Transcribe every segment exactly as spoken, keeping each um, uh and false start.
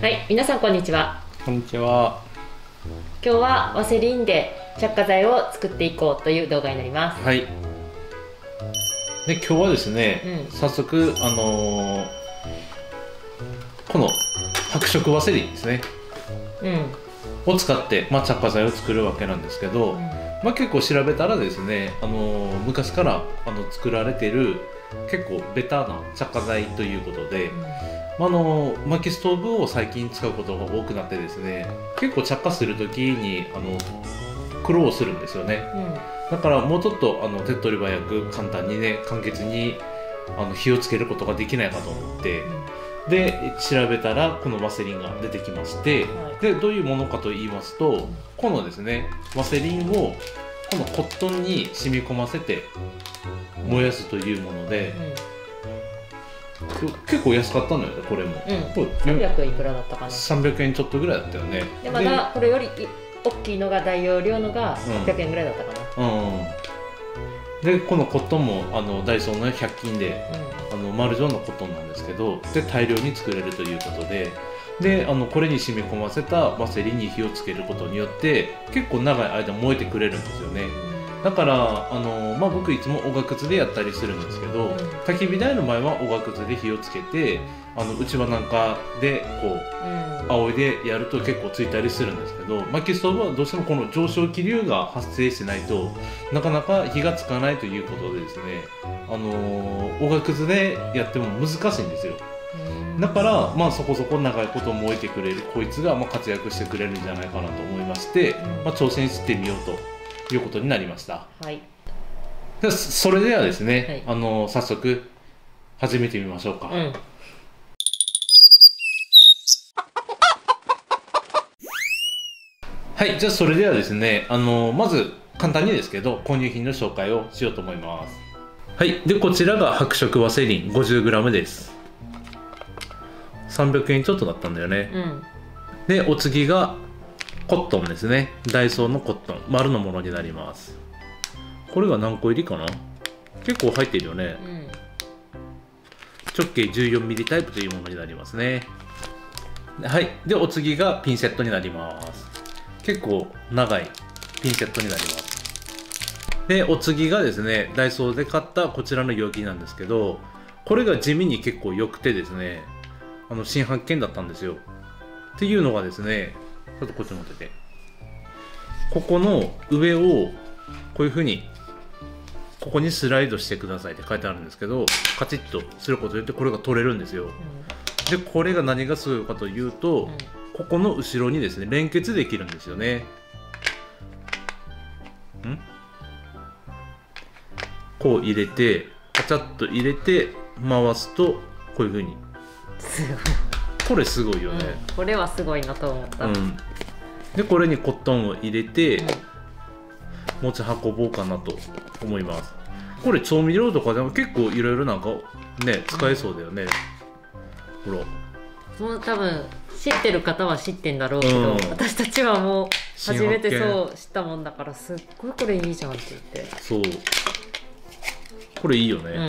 はい、皆さんこんにちは。こんにちは。今日はワセリンで着火剤を作っていこうという動画になります。はい。で、今日はですね、うん、早速あのー、この白色ワセリンですね。うん。を使ってまあ着火剤を作るわけなんですけど、うん、まあ結構調べたらですね、あのー、昔からあの作られている結構ベタな着火剤ということで。うん、あの薪ストーブを最近使うことが多くなってですね、結構着火する時にあの苦労するんですよね、うん、だからもうちょっとあの手っ取り早く簡単にね簡潔にあの火をつけることができないかと思って、うん、で調べたらこのワセリンが出てきまして、はい、でどういうものかと言いますと、このですねワセリンをこのコットンに染み込ませて燃やすというもので。うんうん、結構安かったのよね、これも。うん、さんびゃくえんいくらだったかな。さんびゃくえんちょっとぐらいだったよね。でまだこれより大きいのが大容量のがはっぴゃくえんぐらいだったかな。うん、うん、でこのコットンもあのダイソーのひゃく均で、うん、あの丸状のコットンなんですけど、で大量に作れるということで、であのこれに染み込ませたワセリンに火をつけることによって結構長い間燃えてくれるんですよね。だからあの、まあ、僕いつもおがくずでやったりするんですけど、焚き火台の前はおがくずで火をつけて、あのうちわなんかでこう仰いでやると結構ついたりするんですけど、薪ストーブはどうしてもこの上昇気流が発生しないとなかなか火がつかないということでですね、あのおがくずでやっても難しいんですよ。だから、まあ、そこそこ長いこと燃えてくれるこいつが、まあ、活躍してくれるんじゃないかなと思いまして、まあ、挑戦してみようと。いうことになりました。はい、でそれではですね、はい、あの早速始めてみましょうか。うん、はい、じゃあそれではですね、あのまず簡単にですけど購入品の紹介をしようと思います。はい、でこちらが白色ワセリン ごじゅうグラム です。さんびゃくえんちょっとだったんだよね。うん、でお次がコットンですね。ダイソーのコットン丸のものになります。これが何個入りかな、結構入ってるよね、うん、直径 じゅうよんミリ タイプというものになりますね。はい、でお次がピンセットになります。結構長いピンセットになります。でお次がですねダイソーで買ったこちらの容器なんですけど、これが地味に結構良くてですね、あの新発見だったんですよ。っていうのがですね、ちょっとこっち持ってて、ここの上をこういうふうにここにスライドしてくださいって書いてあるんですけど、カチッとすることによってこれが取れるんですよ、うん、でこれが何がすごいかというと、うん、ここの後ろにですね連結できるんですよね。んこう入れてカチャッと入れて回すとこういうふうに。すごい、これすごいよね、うん、これはすごいなと思った、うん、でこれにコットンを入れて持ち運ぼうかなと思います。これ調味料とかでも結構いろいろなんかね使えそうだよね、うん、ほらもう多分知ってる方は知ってんだろうけど、うん、私たちはもう初めてそう知ったもんだから、すっごいこれいいじゃんって言って、そうこれいいよね、うん。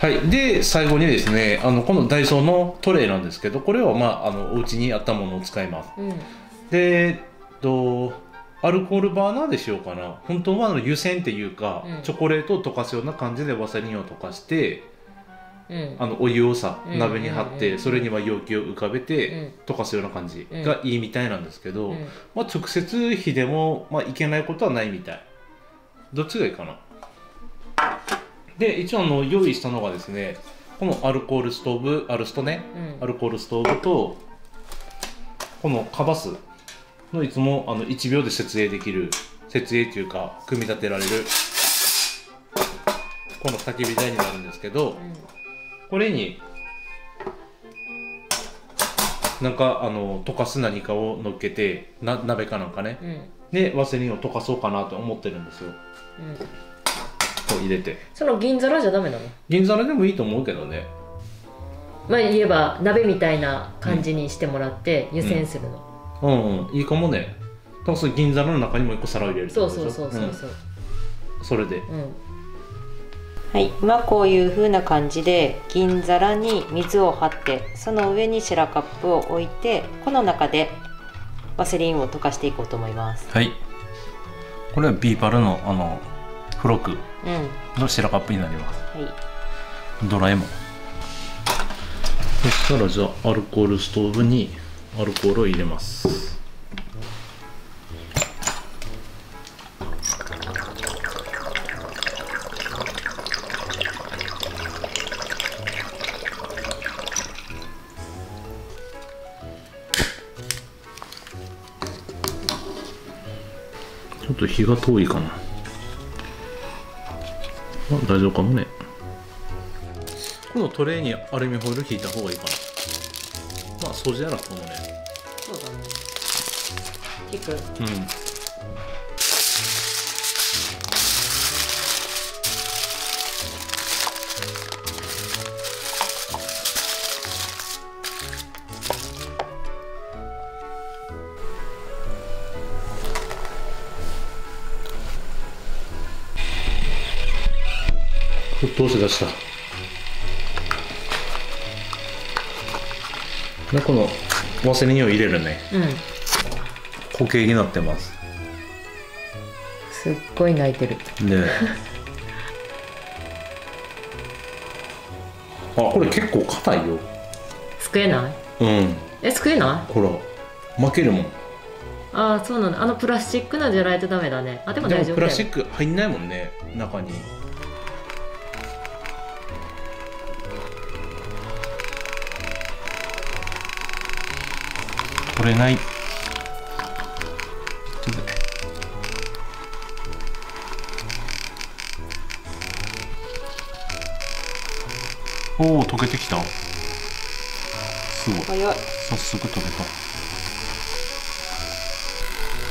はい、で最後にですね、あのこのダイソーのトレイなんですけど、これは、まあ、あのお家にあったものを使います、うん、で、えっと、アルコールバーナーでしようかな。本当はあの湯煎っていうか、うん、チョコレートを溶かすような感じでワセリンを溶かして、うん、あのお湯をさ鍋に張ってそれには容器を浮かべて溶かすような感じがいいみたいなんですけど、うんうん、まあ、直接火でも、まあ、いけないことはないみたい。どっちがいいかな。で一応あの用意したのがですね、このアルコールストーブアルストね、うん、アルコールストーブとこのカバスのいつもあのいちびょうで設営できる、設営というか組み立てられるこの焚き火台になるんですけど、うん、これになんかあの溶かす何かを乗っけてな鍋かなんかね、うん、でワセリンを溶かそうかなと思ってるんですよ、うん、入れて。その銀皿じゃダメなの？銀皿でもいいと思うけどね。まあ言えば鍋みたいな感じにしてもらって湯煎するの。うん、うんうん、いいかもね。だからその銀皿の中にも一個皿を入れるってことでしょ。そうそうそうそうそう。うん、それで。うん、はい、今こういう風な感じで銀皿に水を張って、その上にシェラカップを置いて、この中でワセリンを溶かしていこうと思います。はい、これはビーパルのあの付録のシェラカップになります。うん、はい、ドラえもん。そしたらじゃあアルコールストーブにアルコールを入れます。ちょっと火が遠いかな。まあ、大丈夫かもね。このトレイにアルミホイル引いた方がいいかな。まあ掃除やらこのね。そうだね。引く。うん。沸騰しだした。でこのワセリンを入れるね。うん。固形になってます。すっごい泣いてる。ね。あ、これ結構硬いよ。すくえない？うん。え、すくえない？ほら、負けるもん。ああ、そうなんだ。あのプラスチックのじゃないとダメだね。あ、でも大丈夫だよ。でもプラスチック入んないもんね、中に。取れない。ちょっと。おお、溶けてきた。すごい。早い。早速溶けた。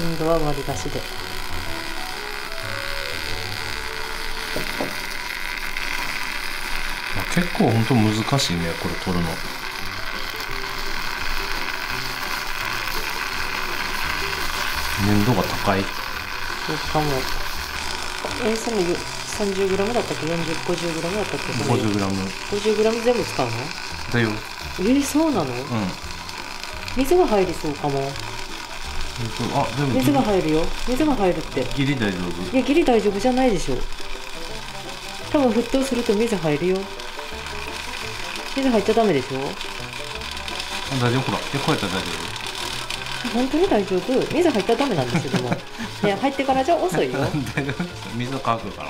今度は割り出しで。結構本当難しいね、これ取るの。粘度が高い。そうかも。え、そのさんじゅうグラムだったっけ、よんじゅう、ごじゅうグラムだったっけ。ごじゅうグラム。ごじゅうグラム全部使うの？だよ。え、そうなの？うん。水が入りそうかも。あ、でも水が入るよ。水が入るって。ギリ大丈夫？いや、ギリ大丈夫じゃないでしょ。多分沸騰すると水入るよ。水入っちゃダメでしょ？大丈夫、ほら。え、こうやったら大丈夫。本当に大丈夫。水入ったらダメなんですけどもね、入ってからじゃ遅いよ水が乾くから。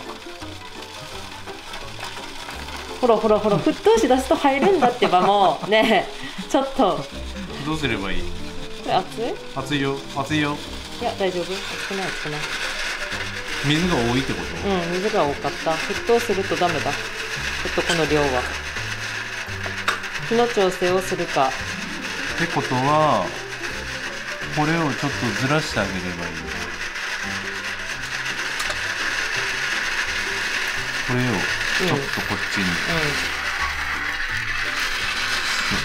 ほらほらほら、沸騰しだすと入るんだってば。もうねえ、ちょっとどうすればいい？これ熱い？熱いよ、熱いよ。いや、大丈夫、熱くない、熱くない。水が多いってこと？うん、水が多かった。沸騰するとダメだ。ちょっとこの量は火の調整をするかってことは、これをちょっとずらしてあげればいい。これをちょっとこっちに、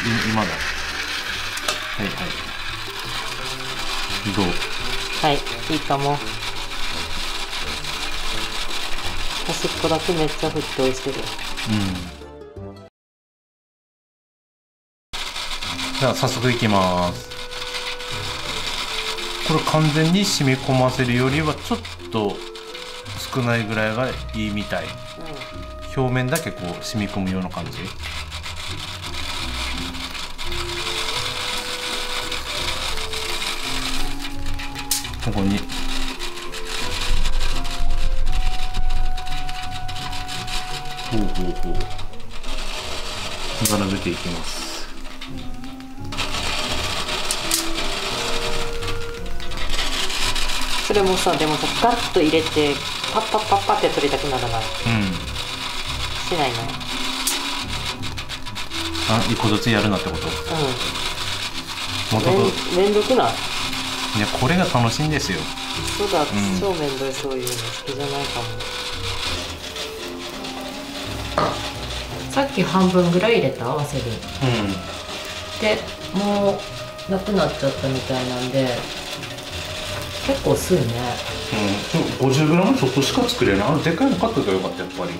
うんうん、今だ。はいはい、どう？はい、いいかも。端っこだけめっちゃ沸騰してる。うん。じゃあ早速いきます。これ完全に染み込ませるよりはちょっと少ないぐらいがいいみたい、うん、表面だけこう染み込むような感じ。ここにほうほうほう並べていきます。それもさ、でもさ、ガッと入れてパッパッパッパって取りたくならない？うん。しないの？あ、一個ずつやるなってこと？うん。もうめんどくない？いや、これが楽しいんですよ。そうだ、うん、超めんどい。そういうの好きじゃないかも。さっき半分ぐらい入れた合わせる。うん。で、もうなくなっちゃったみたいなんで。結構薄いね。うん、ごじゅうグラムちょっとしか作れない。あのでかいの買っとけばよかった、やっぱり。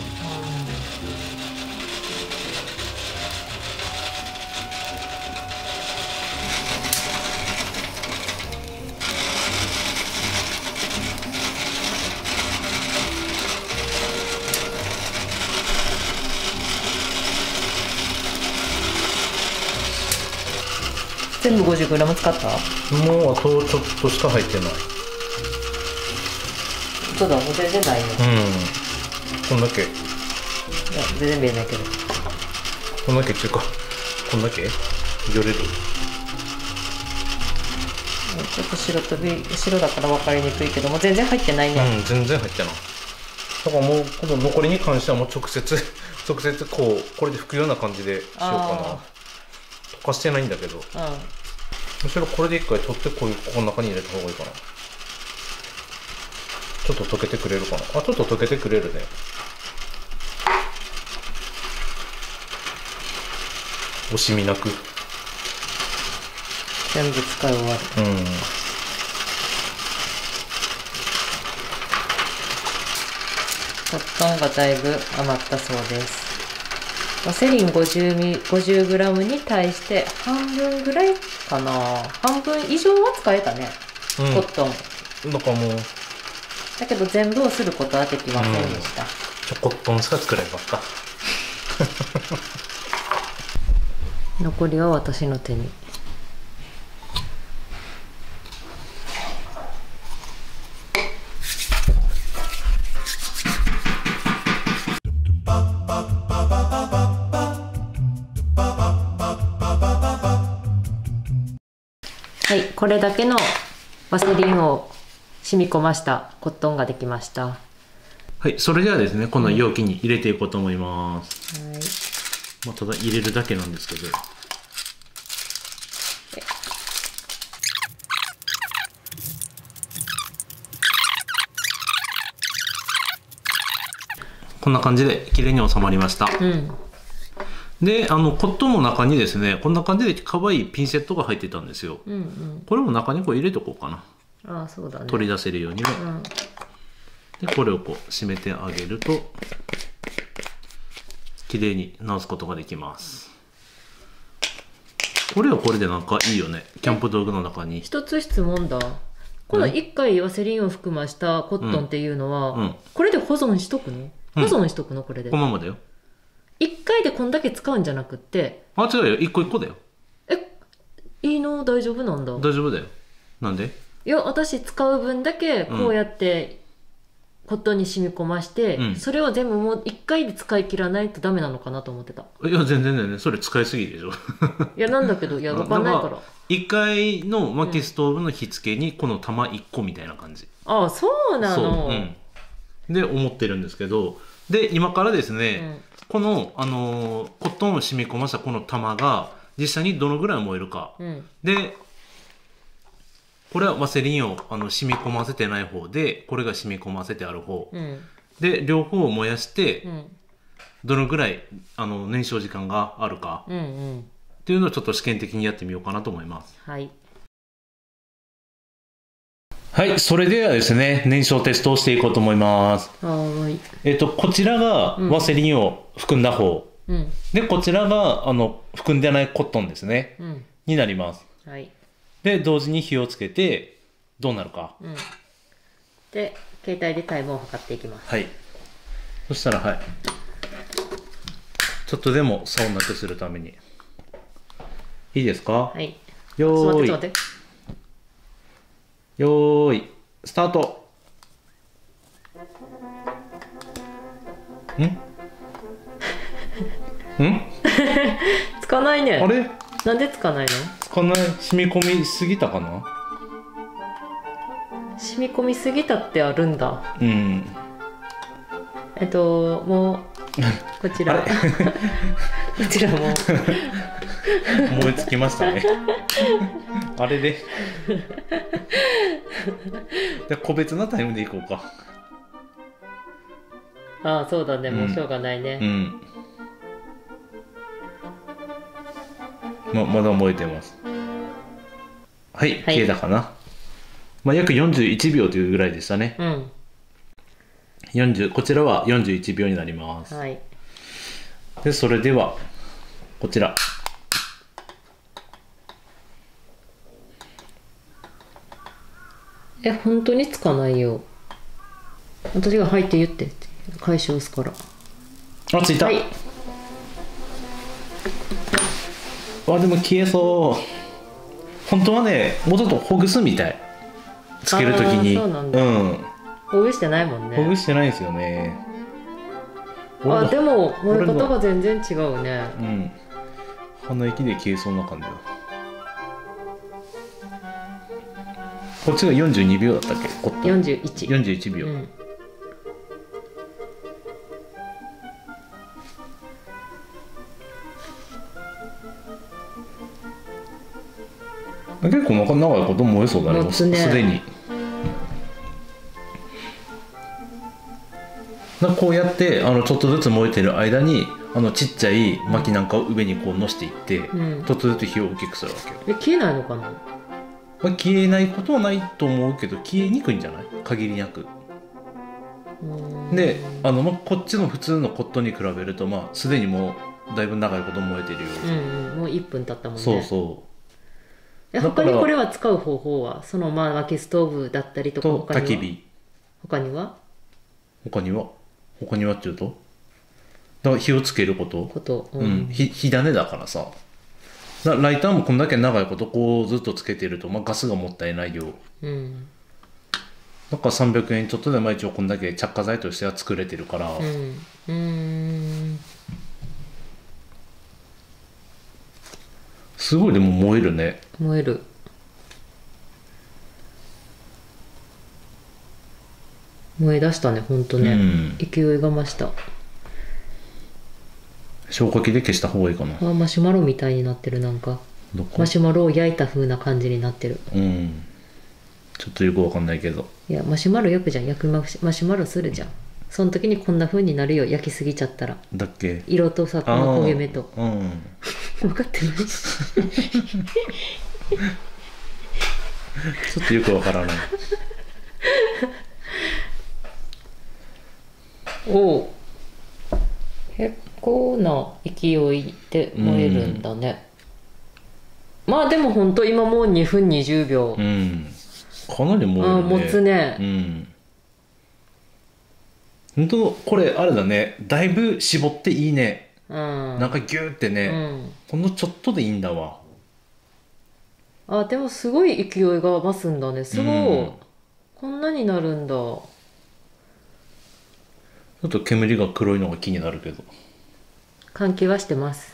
全部 ごじゅうグラム 使った？もうあとちょっとしか入ってない。そうだ、もう全然ないよ。うん、こんだけ。いや、全然見えないけど。こんだけっていうか、こんだけ寄れる。ちょっと白とび白だから分かりにくいけども、全然入ってないね。うん、全然入ってない。だからもうこの残りに関してはもう直接直接こうこれで拭くような感じでしようかな。溶かしてないんだけど、うん、むしろこれで一回取ってこういうここの中に入れた方がいいかな。ちょっと溶けてくれるかな。あ、ちょっと溶けてくれるね。惜しみなく全部使い終わる。うん、コットンがだいぶ余ったそうです。ワセリン ごじゅうグラム に対して半分ぐらいかな。半分以上は使えたね、うん、コットン。なんかもうだけど全部をすることはできませんでした。うん、コットンしか作れなかった。残りは私の手に。はい、これだけのワセリンを染み込ましたコットンができました。はい、それではですね、この容器に入れていこうと思います。はい、まあ、ただ入れるだけなんですけど。こんな感じで綺麗に収まりました。うん、で、あのコットンの中にですね、こんな感じで可愛いピンセットが入ってたんですよ。うんうん、これも中にこう入れとこうかな。ああ、そうだね。取り出せるようにね。うん、で、これをこう締めてあげると綺麗に直すことができます。これはこれでなんかいいよね。キャンプ道具の中に。一つ質問だ。この一回ワセリンを含ましたコットンっていうのは、うんうん、これで保存しとくの？保存しとくのこれで。このままだよ。一回でこんだけ使うんじゃなくって。あ、違うよ。一個一個だよ。え、いいの？大丈夫なんだ。大丈夫だよ。なんで？いや、私使う分だけこうやってコットンに染み込まして、うん、それを全部もう一回で使い切らないとダメなのかなと思ってた。いや、全然だよね。それ使いすぎでしょ。いや、なんだけど、いや、わかんないから。いっかいの薪ストーブの火付けにこの玉いっこみたいな感じ。うん、ああ、そうなの。そう、うんで思ってるんですけど、で今からですね、うん、この、あのー、コットンを染み込ませたこの玉が実際にどのぐらい燃えるか、うん、でこれはワセリンをあの染み込ませてない方で、これが染み込ませてある方、うん、で両方を燃やして、うん、どのぐらいあの燃焼時間があるか、うん、うん、っていうのをちょっと試験的にやってみようかなと思います。はいはい、それではですね、燃焼テストをしていこうと思います。はい。えっと、こちらがワセリンを含んだ方。うん、で、こちらが、あの、含んでないコットンですね。うん、になります。はい。で、同時に火をつけて、どうなるか。うん、で、携帯でタイムを測っていきます。はい。そしたら、はい。ちょっとでも差をなくするために。いいですか？はい。よーい。ちょっと待って、ちょっと待って。よーい、スタート。ん？ん？つかないね。あれ？なんでつかないの？つかない。染み込みすぎたかな？染み込みすぎたってあるんだ。うん。えっと、もうこちら。こちらも。燃え尽きましたね。あれでじゃ個別なタイムでいこうか。ああ、そうだね、うん、もうしょうがないね。うん、ままだ燃えてます。はい、はい、消えたかな。まあ約よんじゅういちびょうというぐらいでしたね。うん、よんじゅうこちらはよんじゅういちびょうになります。はい、でそれではこちらえ、本当につかないよ。私が入って言って解消すから。あ、ついた。はい、あ、でも消えそう。本当はね、もうちょっとほぐすみたい、つけるときに。そうなんだ。うん、ほぐしてないもんね。ほぐしてないですよね。あ、でも俺言葉全然違うね。うん、鼻息で消えそうな感じだ。こっちがよんじゅうにびょうだったっけ。こったよんじゅういち よんじゅういちびょう、うん、結構長いこと燃えそうだね、もうすでに。こうやってあのちょっとずつ燃えてる間に、あのちっちゃい薪なんかを上にこうのしていって、うん、ちょっとずつ火を大きくするわけよ。え、消えないのかな。消えないことはないと思うけど、消えにくいんじゃない、限りなく。で、あの、ま、こっちの普通のコットンに比べると、まあ、すでにもうだいぶ長いこと燃えてるよ、うんうん、もういっぷん経ったもんね。そうそう。他にこれは使う方法は、その、まあ、薪ストーブだったりとか、と焚き火。他には他には他にはっていうと、だから火をつけること、こと、うんうん、火, 火種だからさ。ライターもこんだけ長いことこうずっとつけてると、まあ、ガスがもったいないよ、うん、だからさんびゃくえんちょっとで、まあ、一応こんだけ着火剤としては作れてるから、うん、うーん、すごい。でも燃えるね。燃える。燃え出したね、ほんとね、うん、勢いが増した。消火器で消した方がいいかな。あ、マシュマロみたいになってる。なんかマシュマロを焼いた風な感じになってる。うん、ちょっとよくわかんないけど。いや、マシュマロ焼くじゃん、焼くマシュマロするじゃん、その時にこんな風になるよ、焼きすぎちゃったら。だっけ。色とさ、この焦げ目と、うん分かってないちょっとよくわからないおお、結構な勢いで燃えるんだね、うん、まあでもほんと今もうにふんにじゅうびょう、うん、かなり燃えるね。ああ、持つね、うん、ほんとこれあれだね、だいぶ絞っていいね、うん、なんかギューってね、うん、ほんのちょっとでいいんだわ。あ、でもすごい勢いが増すんだね。すごい、うん、こんなになるんだ。ちょっと煙が黒いのが気になるけど、換気はしてます。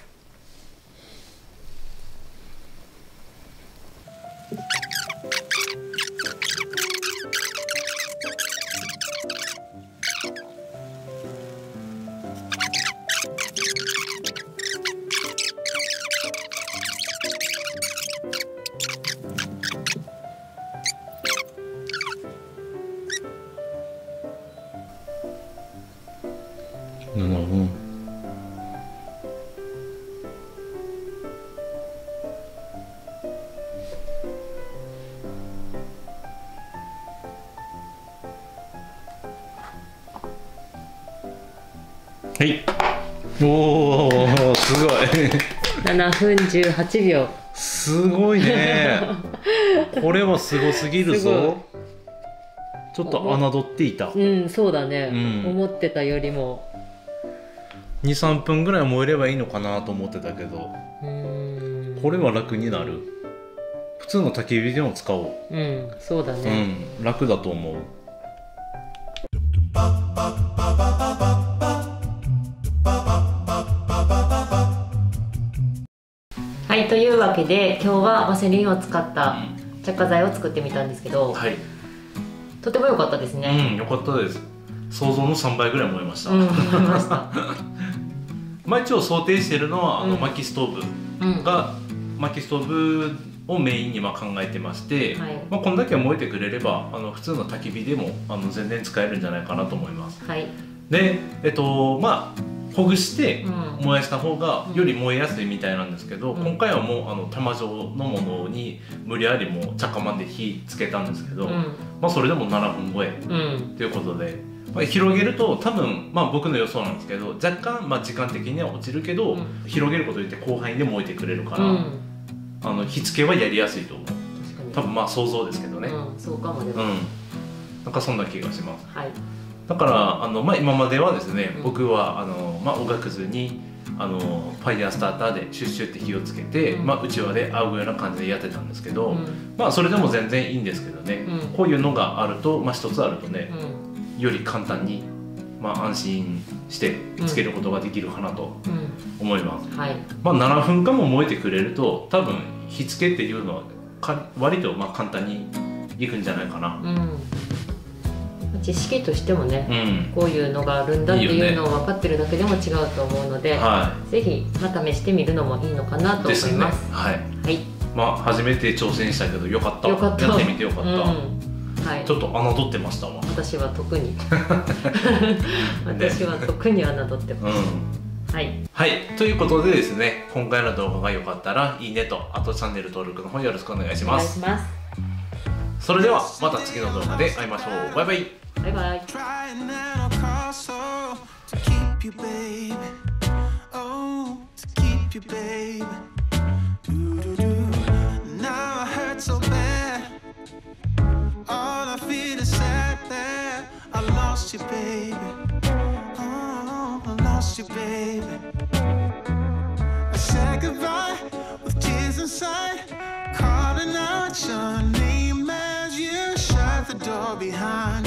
ななふん。はい、おーすごいななふんじゅうはちびょう。すごいねこれはすごすぎるぞ。ちょっと侮っていた。うん、そうだね、うん、思ってたよりもにさんぷんぐらい燃えればいいのかなと思ってたけど、うーん、これは楽になる。普通の焚き火でも使おう。うん、そうだね、うん、楽だと思う。はい、というわけで今日はワセリンを使った着火剤を作ってみたんですけど、はい、とても良かったですね。うん、良かったです。想像のさんばいぐらい燃えました、うん、燃えましたまあ一応想定しているのは、あの薪ストーブが、うん、薪ストーブをメインにまあ考えてまして、はい、まあ、こんだけ燃えてくれれば、あの普通の焚き火でもあの全然使えるんじゃないかなと思います、はい、で、えっとまあほぐして燃やした方がより燃えやすいみたいなんですけど、うん、今回はもうあの玉状のものに無理やりもう着火まで火つけたんですけど、うん、まあそれでもななふん超えということで。うん、広げると多分、まあ、僕の予想なんですけど、若干、まあ、時間的には落ちるけど、うん、広げることによって広範囲で燃えてくれるから、うん、あの火付けはやりやすいと思う。多分まあ想像ですけどね、うん、そうかもね、うん、なんかそんな気がします、はい、だからあの、まあ、今まではですね、僕はあの、まあ、おがくずにあのファイヤースターターでシュッシュって火をつけて、うん、まあ、うちわで仰ぐような感じでやってたんですけど、うん、まあそれでも全然いいんですけどね、うん、こういうのがあると、まあ、一つあるとね、うん、より簡単に、まあ、安心してつけることができるかなと思います。まあななふんかんも燃えてくれると多分火付けっていうのはか割とまあ簡単にいくんじゃないかな。うん知識としてもね、うん、こういうのがあるんだっていうのを分かってるだけでも違うと思うので、いい、ね、はい、ぜひ、まあ、試してみるのもいいのかなと思います。ですね、はい、はい、まあ初めて挑戦したけどよかった、よかったやってみてよかった、うん、はい、ちょっと侮ってましたわ。私は特に私は特に侮ってます、うん、はい、はい、ということでですね、今回の動画が良かったらいいねと、あとチャンネル登録の方よろしくお願いします。お願いします。それではまた次の動画で会いましょう。バイバイ。バイバイ。Door behind